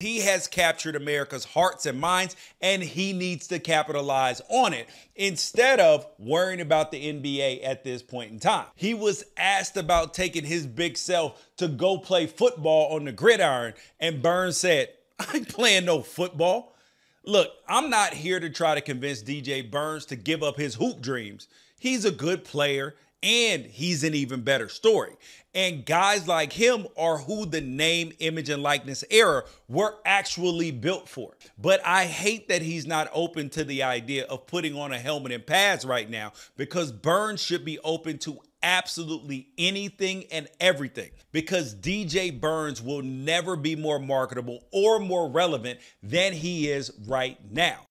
He has captured America's hearts and minds, and he needs to capitalize on it instead of worrying about the NBA at this point in time. He was asked about taking his big self to go play football on the gridiron, and Burns said, "I ain't playing no football." Look, I'm not here to try to convince DJ Burns to give up his hoop dreams. He's a good player, and he's an even better story. And guys like him are who the name, image, and likeness era were actually built for. But I hate that he's not open to the idea of putting on a helmet and pads right now, because Burns should be open to absolutely anything and everything, because DJ Burns will never be more marketable or more relevant than he is right now.